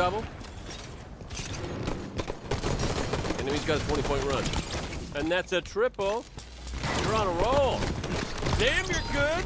double. Enemy's got a 20-point run. And that's a triple. You're on a roll. Damn, you're good.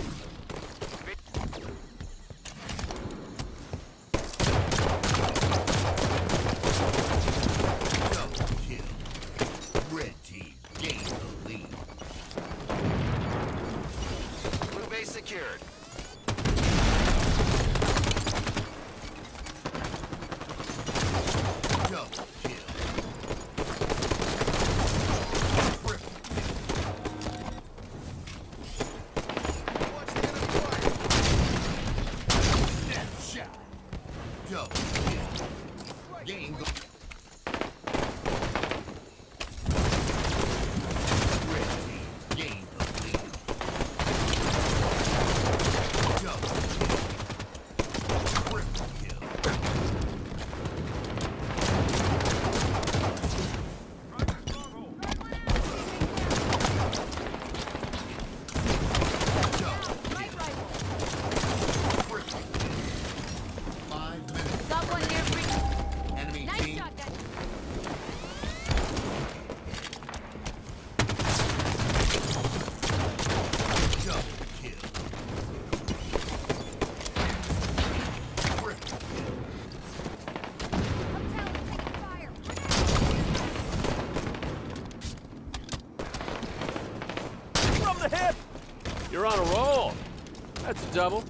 You're on a roll. That's a double.